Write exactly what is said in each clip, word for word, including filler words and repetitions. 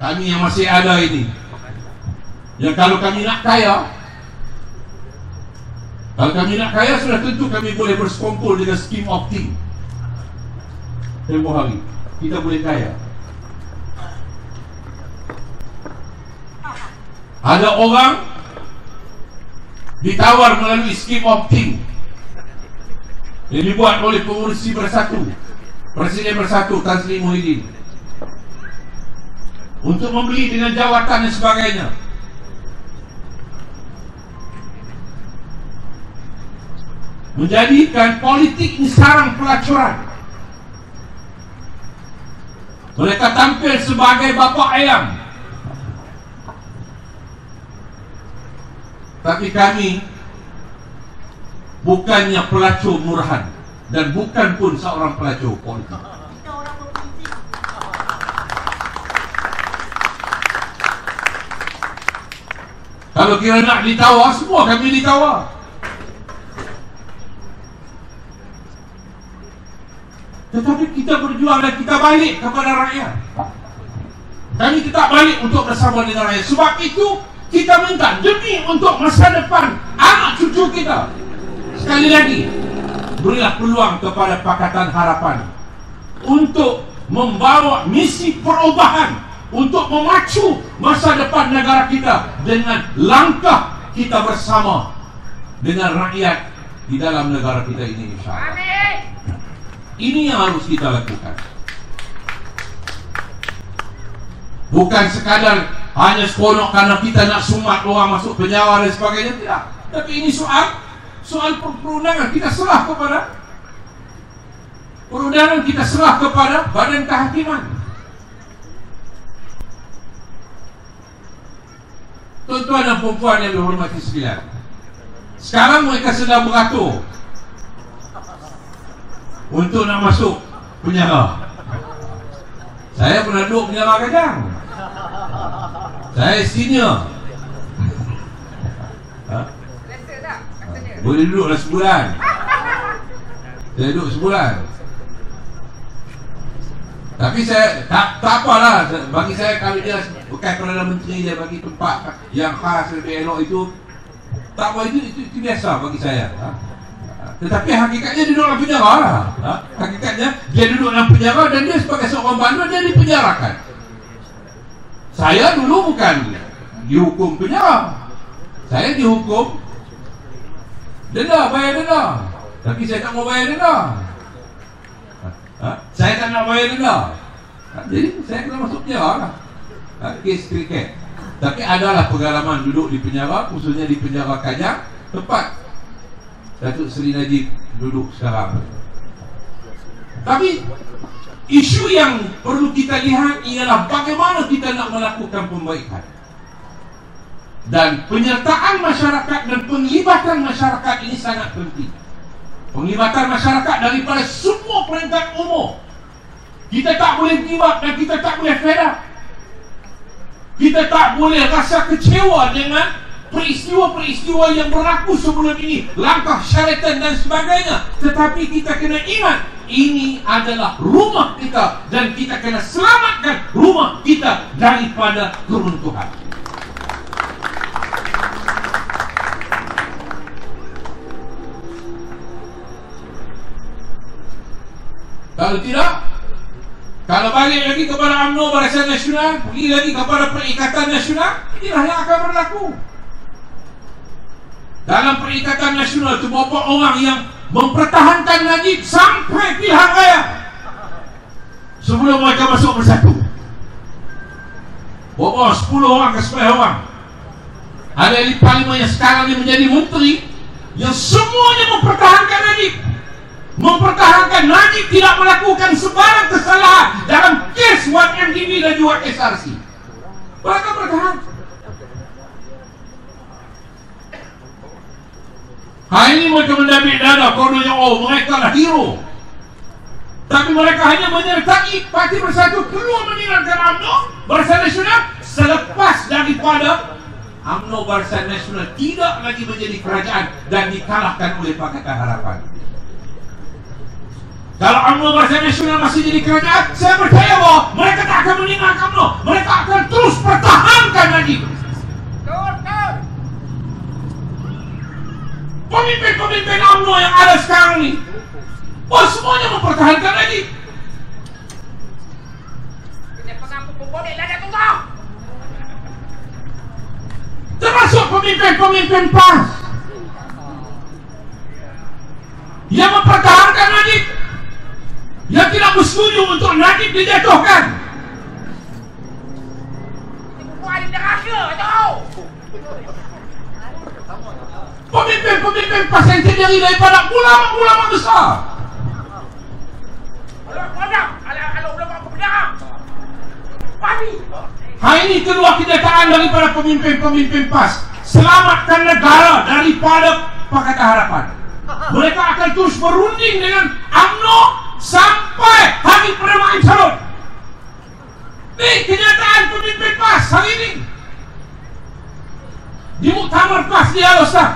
kami yang masih ada ini. Ya kalau kami nak kaya, kalau kami nak kaya sudah tentu kami boleh bersekongkol dengan scheme of thing. Tempoh hari kita boleh kaya. Ada orang ditawar melalui scheme of thing yang dibuat oleh pengurusi bersatu, Presiden Bersatu Tan Sri Muhyiddin, untuk membeli dengan jawatan dan sebagainya. Menjadikan politik ini sarang pelacuran. Mereka tampil sebagai bapa ayam, tapi kami bukannya pelacur murahan dan bukan pun seorang pelacur politik. Kalau kira nak ditawar, semua kami ditawar. Tetapi kita berjuang dan kita balik kepada rakyat. Kami tetap balik untuk bersama dengan rakyat. Sebab itu kita minta demi untuk masa depan anak cucu kita. Sekali lagi, berilah peluang kepada Pakatan Harapan untuk membawa misi perubahan, untuk memacu masa depan negara kita dengan langkah kita bersama dengan rakyat di dalam negara kita ini, insyaAllah. Amin. Ini yang harus kita lakukan. Bukan sekadar hanya seronok karena kita nak sumat orang masuk penjara dan sebagainya, tidak. Tapi ini soal soal perundangan. Kita serah kepada perundangan, kita serah kepada badan kehakiman. Tuan-tuan dan perempuan yang dihormati sekalian, sekarang mereka sedang beratur untuk nak masuk penjara. Saya pernah duduk penjara kadang. Saya senior. Ha? Boleh duduklah sebulan. Saya duduk sebulan. Tapi saya tak, tak apalah. Bagi saya kalau dia bukan Perdana Menteri, dia bagi tempat yang khas lebih elok itu, tak apa, itu, itu, itu biasa bagi saya. Ha? Tetapi hakikatnya dia duduk dalam penjara lah. Ha? Hakikatnya dia duduk dalam penjara dan dia sebagai seorang bandar dia dipenjarakan. Saya dulu bukan dihukum penjara, saya dihukum denda, bayar denda. Tapi saya tak mau bayar denda. Ha? Saya tak nak bayar denda. Ha? Jadi saya kena masuk penjara lah. Ha? Kes kriket. Tapi adalah pengalaman duduk di penjara, khususnya di penjara Kajang, tempat Datuk Seri Najib duduk sekarang. Tapi isu yang perlu kita lihat ialah bagaimana kita nak melakukan pembaikan. Dan penyertaan masyarakat dan penglibatan masyarakat ini sangat penting. Penglibatan masyarakat daripada semua peringkat umur. Kita tak boleh gibat dan kita tak boleh fed up. Kita tak boleh rasa kecewa dengan peristiwa-peristiwa yang berlaku sebelum ini, langkah syaratan dan sebagainya. Tetapi kita kena ingat, ini adalah rumah kita dan kita kena selamatkan rumah kita daripada keruntuhan. Kalau tidak, kalau balik lagi kepada U M N O, Barisan Nasional, pergi lagi kepada Perikatan Nasional, inilah yang akan berlaku. Dalam Perikatan Nasional itu beberapa orang yang mempertahankan Najib sampai pilihan raya sebelum mereka masuk Bersatu. Beberapa sepuluh orang ke sebelas orang. Ada di parlimen yang sekarang ini menjadi menteri yang semuanya mempertahankan Najib. Mempertahankan Najib tidak melakukan sebarang kesalahan dalam kes satu M D B dan juga S R C. Mereka bertahan. Hari ini mereka mendapik dana, kononnya, oh mereka lah hero. Tapi mereka hanya menyertai Parti Bersatu keluar meninggalkan U M N O Barisan Nasional selepas daripada U M N O Barisan Nasional tidak lagi menjadi kerajaan dan dikalahkan oleh Pakatan Harapan. Kalau U M N O Barisan Nasional masih jadi kerajaan, saya percaya bahawa mereka tak akan meninggalkan U M N O. Mereka akan Oh, semuanya mempertahankan lagi. Termasuk pemimpin-pemimpin P A S yang mempertahankan Nadib, yang tidak bersetuju untuk Nadib dijatuhkan. Pemimpin-pemimpin P A S yang terdiri daripada ulama-ulama besar. Hari ini kedua kenyataan daripada pemimpin-pemimpin P A S, selamatkan negara daripada Pakatan Harapan. Mereka akan terus berunding dengan U M N O sampai hari penerimaan calon. Ini kenyataan pemimpin P A S hari ini. Di muktamar P A S di Al-Ustaz,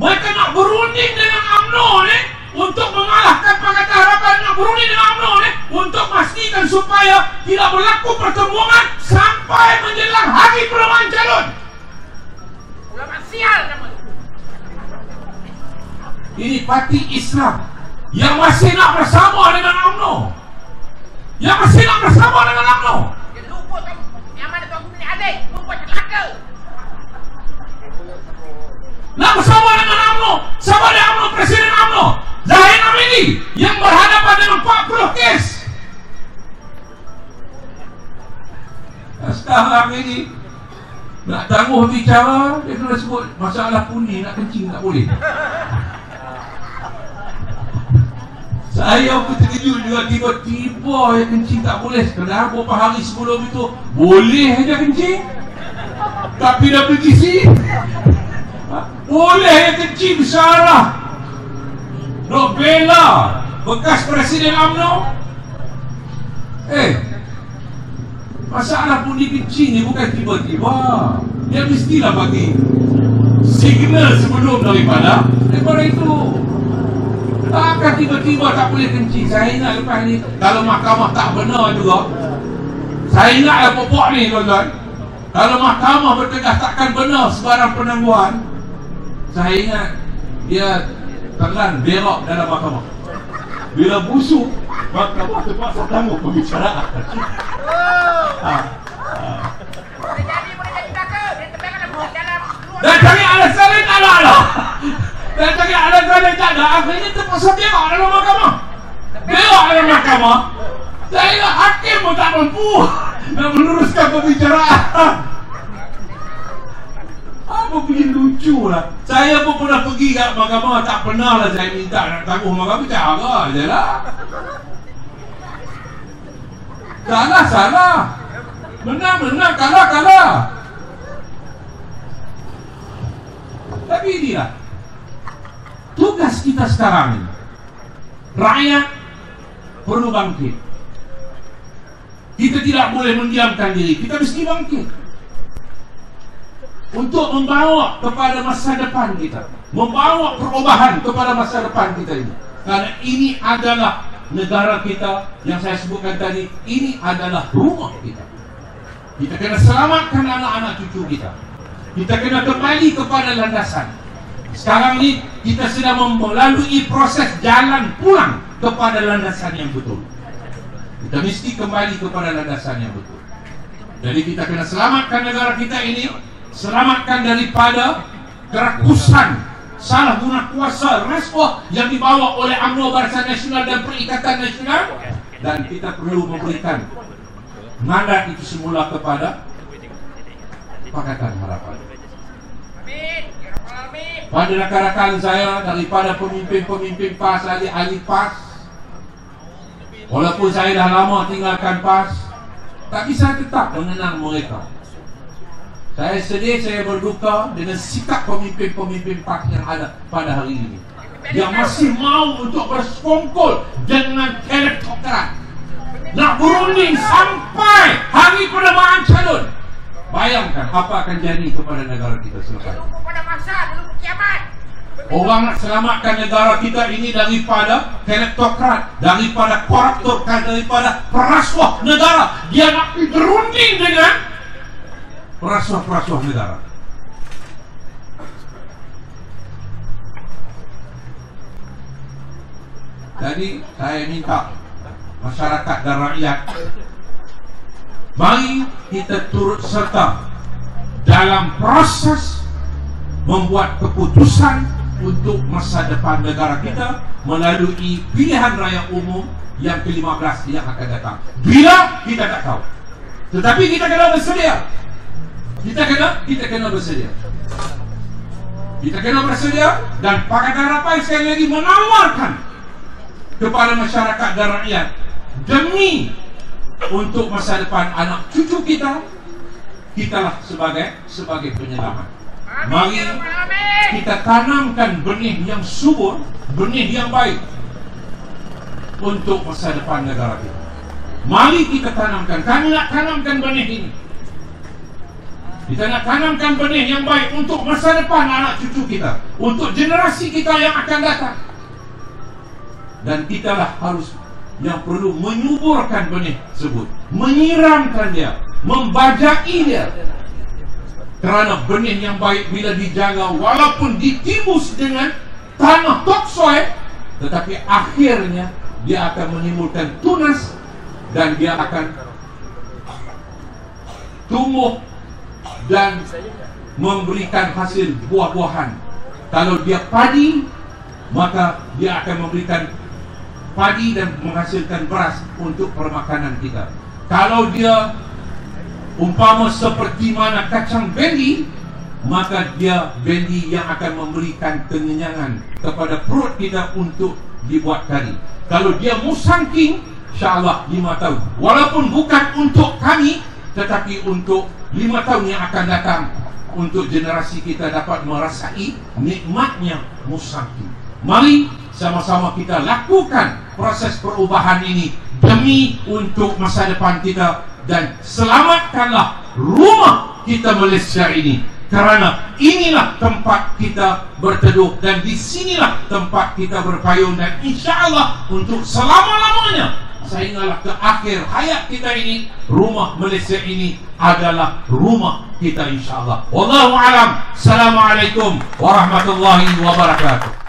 mereka nak berunding dengan U M N O ni untuk mengalahkan Pakatan Harapan, nak berunding dengan U M N O ni untuk pastikan supaya tidak berlaku pertemuan sampai menjelang hari perubahan calon. Ulama sial nama itu. Ini parti Islam yang masih nak bersama dengan U M N O, yang masih nak bersama dengan U M N O. Yang lupa yang mana tuan guru ni adik, lupa celaka. Nak bersama dengan U M N O, sama dengan U M N O, Presiden U M N O Zahir Amiri yang berhadapan dengan empat puluh kes. Sekarang ini nak tangguh bicara, dia kena sebut masalah puni, nak kencing tak boleh. Saya pun terkejut juga, tiba-tiba yang kencing tak boleh. Sekarang beberapa hari sebelum itu boleh aja kencing, tapi dah pergi sini. Boleh yang kencing salah. Nak bela bekas Presiden U M N O. Eh, masalah pundi kencing ni bukan tiba-tiba. Dia mestilah bagi signal sebelum daripada daripada itu. Takkan tiba-tiba tak boleh kencing. Saya ingat lepas ni, kalau mahkamah tak benar juga, saya ingatlah pokok ni tuan-tuan, kalau mahkamah bertegas takkan benar sebarang penangguhan. Saya ingat dia tangan belok dalam mahkamah. Bila busuk, mahkamah terpaksa tangguh pembicaraan. ha. Ha. Dan cari alasan lain tak ada. Dan cari alasan lain tak ada. Akhirnya terpaksa belok dalam mahkamah. Belok dalam mahkamah. Saya hakim pun tak mampu nak meluruskan pembicaraan. Apa punya lucu lah. Saya pun pernah pergi kat mahkamah, tak pernah lah saya minta nak tangguh mahkamah, tak arah je lah. Salah, salah. Menang, menang, kalah, kalah. Tapi inilah tugas kita sekarang ni. Rakyat perlu bangkit. Kita tidak boleh mendiamkan diri, kita mesti bangkit untuk membawa kepada masa depan kita, membawa perubahan kepada masa depan kita ini. Karena ini adalah negara kita yang saya sebutkan tadi, ini adalah rumah kita. Kita kena selamatkan anak-anak cucu kita. Kita kena kembali kepada landasan. Sekarang ini kita sedang melalui proses jalan pulang kepada landasan yang betul. Kita mesti kembali kepada landasan yang betul. Jadi kita kena selamatkan negara kita ini, selamatkan daripada kerakusan, salah guna kuasa, rasuah yang dibawa oleh U M N O, Barisan Nasional dan Perikatan Nasional. Dan kita perlu memberikan mandat itu semula kepada Pakatan Harapan. Pada rakan-rakan saya daripada pemimpin-pemimpin P A S, ahli-ahli P A S, walaupun saya dah lama tinggalkan P A S, tapi saya tetap mengenang mereka. Saya sedih, saya berduka dengan sikap pemimpin-pemimpin P A S yang ada pada hari ini, yang masih mau untuk bersekongkol dengan kleptokrat, nak berunding sampai hari penerbangan calon. Bayangkan apa akan jadi kepada negara kita selepas. Orang nak selamatkan negara kita ini daripada kleptokrat, daripada koruptor, daripada perasuah negara. Dia nak berunding dengan perasuah-perasuah negara. Jadi saya minta masyarakat dan rakyat, mari kita turut serta dalam proses membuat keputusan untuk masa depan negara kita melalui pilihan raya umum yang ke lima belas yang akan datang. Bila kita tak tahu, tetapi kita kena bersedia. Kita kena, kita kena bersedia. Kita kena bersedia, dan Pakatan Harapan sekali lagi menawarkan kepada masyarakat dan rakyat demi untuk masa depan anak cucu kita, kitalah sebagai sebagai penyelamat. Mari kita tanamkan benih yang subur, benih yang baik untuk masa depan negara kita. Mari kita tanamkan, kami nak tanamkan benih ini. Kita nak tanamkan benih yang baik untuk masa depan anak cucu kita, untuk generasi kita yang akan datang. Dan kitalah harus yang perlu menyuburkan benih tersebut, menyiramkan dia, membajai dia. Kerana benih yang baik bila dijaga, walaupun ditibus dengan tanah topsoil, tetapi akhirnya dia akan menimbulkan tunas, dan dia akan tumbuh dan memberikan hasil buah-buahan. Kalau dia padi, maka dia akan memberikan padi dan menghasilkan beras untuk permakanan kita. Kalau dia umpama seperti mana kacang bendi, maka dia bendi yang akan memberikan kekenyangan kepada perut kita untuk dibuat kari. Kalau dia musangking, insyaAllah lima tahun, walaupun bukan untuk kami, tetapi untuk lima tahun yang akan datang, untuk generasi kita dapat merasai nikmatnya musangking. Mari sama-sama kita lakukan proses perubahan ini demi untuk masa depan kita, dan selamatkanlah rumah kita Malaysia ini, kerana inilah tempat kita berteduh, dan di sinilah tempat kita berpayung, dan insyaAllah untuk selama-lamanya, sehinggalah ke akhir hayat kita ini, rumah Malaysia ini adalah rumah kita insyaAllah. Wallahu a'lam. Assalamualaikum warahmatullahi wabarakatuh.